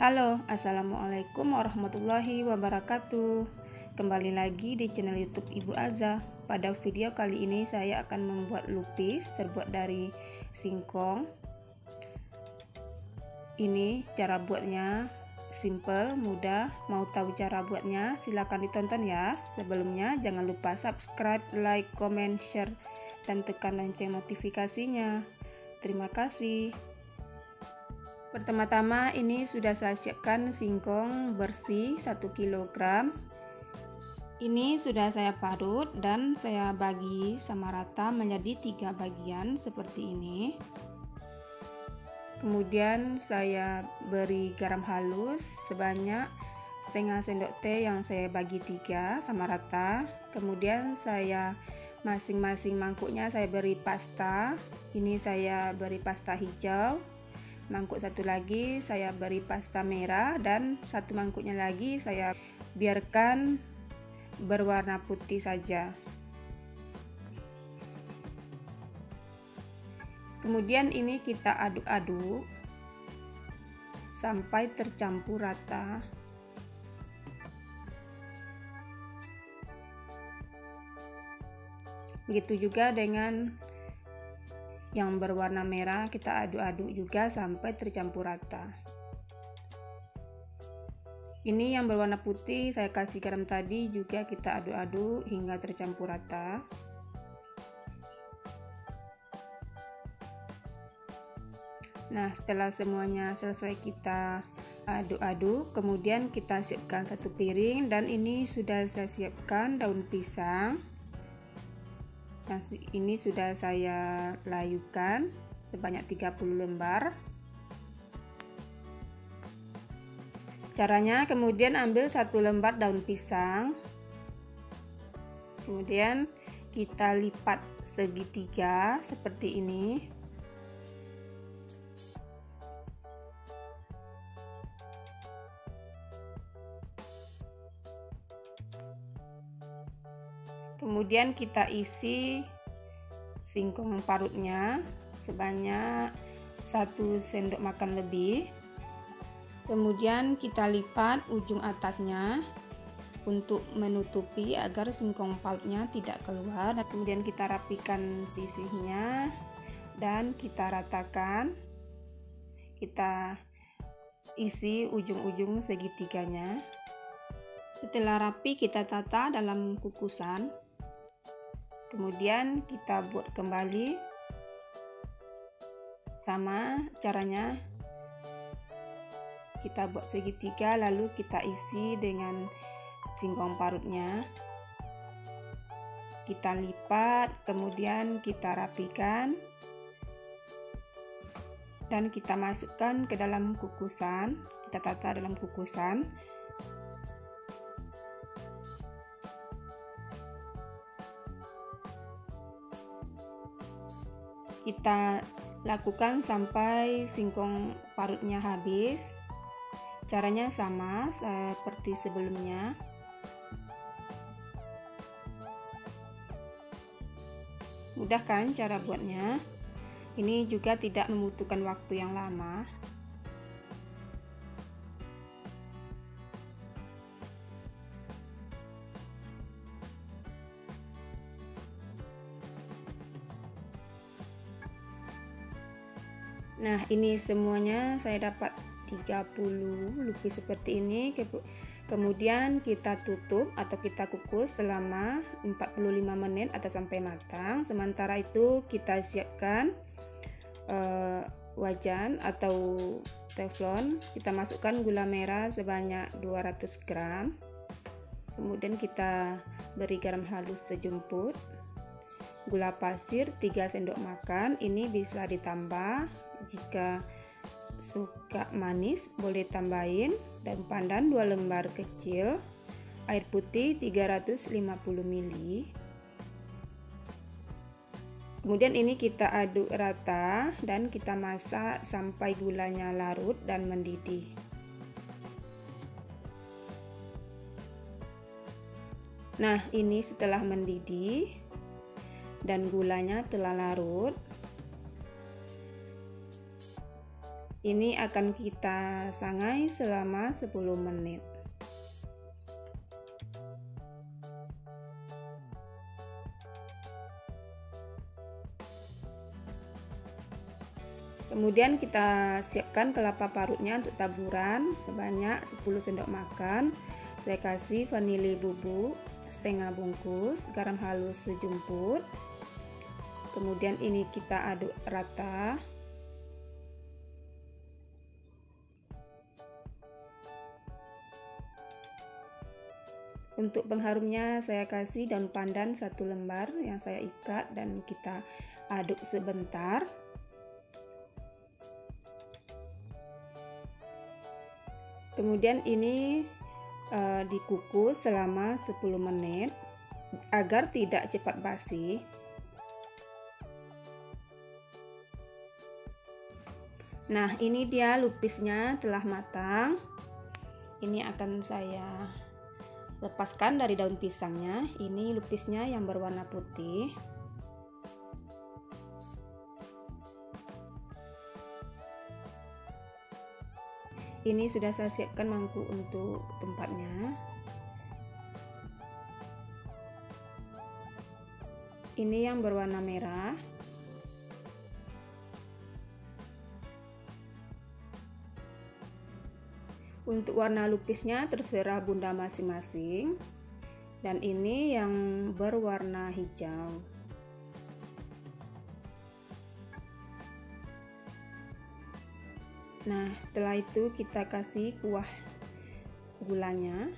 Halo, assalamualaikum warahmatullahi wabarakatuh. Kembali lagi di channel YouTube Ibu Alza. Pada video kali ini saya akan membuat lupis terbuat dari singkong. Ini cara buatnya simple, mudah. Mau tahu cara buatnya? Silahkan ditonton ya. Sebelumnya jangan lupa subscribe, like, comment, share, dan tekan lonceng notifikasinya. Terima kasih. Pertama-tama ini sudah saya siapkan singkong bersih 1 kg. Ini sudah saya parut dan saya bagi sama rata menjadi 3 bagian seperti ini. Kemudian saya beri garam halus sebanyak setengah sendok teh yang saya bagi 3 sama rata. Kemudian saya masing-masing mangkuknya saya beri pasta. Ini saya beri pasta hijau, mangkuk satu lagi saya beri pasta merah, dan satu mangkuknya lagi saya biarkan berwarna putih saja. Kemudian ini kita aduk-aduk sampai tercampur rata. Begitu juga dengan yang berwarna merah, kita aduk-aduk juga sampai tercampur rata. Ini yang berwarna putih saya kasih garam tadi juga kita aduk-aduk hingga tercampur rata. Nah, setelah semuanya selesai kita aduk-aduk, kemudian kita siapkan satu piring, dan ini sudah saya siapkan daun pisang. Nah, ini sudah saya layukan sebanyak 30 lembar. Caranya, kemudian ambil satu lembar daun pisang, kemudian kita lipat segitiga seperti ini. Kemudian kita isi singkong parutnya sebanyak 1 sendok makan lebih. Kemudian kita lipat ujung atasnya untuk menutupi agar singkong parutnya tidak keluar. Dan kemudian kita rapikan sisihnya dan kita ratakan. Kita isi ujung-ujung segitiganya. Setelah rapi kita tata dalam kukusan. Kemudian kita buat kembali sama caranya, kita buat segitiga lalu kita isi dengan singkong parutnya, kita lipat, kemudian kita rapikan dan kita masukkan ke dalam kukusan, kita tata dalam kukusan. Kita lakukan sampai singkong parutnya habis. Caranya sama seperti sebelumnya. Mudah kan cara buatnya? Ini juga tidak membutuhkan waktu yang lama. Nah, ini semuanya saya dapat 30 lupis seperti ini. Kemudian kita tutup atau kita kukus selama 45 menit atau sampai matang. Sementara itu kita siapkan wajan atau teflon. Kita masukkan gula merah sebanyak 200 gram. Kemudian kita beri garam halus sejumput. Gula pasir 3 sendok makan. Ini bisa ditambah. Jika suka manis boleh tambahin. Daun pandan 2 lembar kecil. Air putih 350 ml. Kemudian ini kita aduk rata dan kita masak sampai gulanya larut dan mendidih. Nah, ini setelah mendidih dan gulanya telah larut. Ini akan kita sangai selama 10 menit. Kemudian kita siapkan kelapa parutnya untuk taburan sebanyak 10 sendok makan. Saya kasih vanili bubuk setengah bungkus, garam halus sejumput. Kemudian ini kita aduk rata. Untuk pengharumnya saya kasih daun pandan 1 lembar yang saya ikat dan kita aduk sebentar. Kemudian ini dikukus selama 10 menit agar tidak cepat basi. Nah, ini dia lupisnya telah matang. Ini akan saya lepaskan dari daun pisangnya. Ini lupisnya yang berwarna putih. Ini sudah saya siapkan mangkuk untuk tempatnya. Ini yang berwarna merah. Untuk warna lupisnya terserah bunda masing-masing. Dan ini yang berwarna hijau. Nah, setelah itu kita kasih kuah gulanya.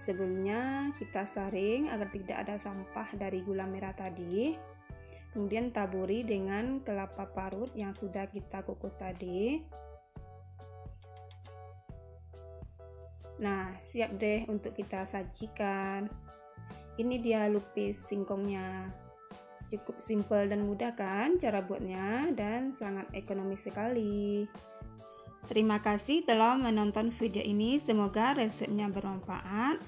Sebelumnya kita saring agar tidak ada sampah dari gula merah tadi. Kemudian taburi dengan kelapa parut yang sudah kita kukus tadi. Nah, siap deh untuk kita sajikan. Ini dia lupis singkongnya. Cukup simpel dan mudah kan cara buatnya, dan sangat ekonomis sekali. Terima kasih telah menonton video ini, semoga resepnya bermanfaat.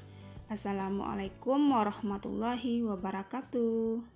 Assalamualaikum warahmatullahi wabarakatuh.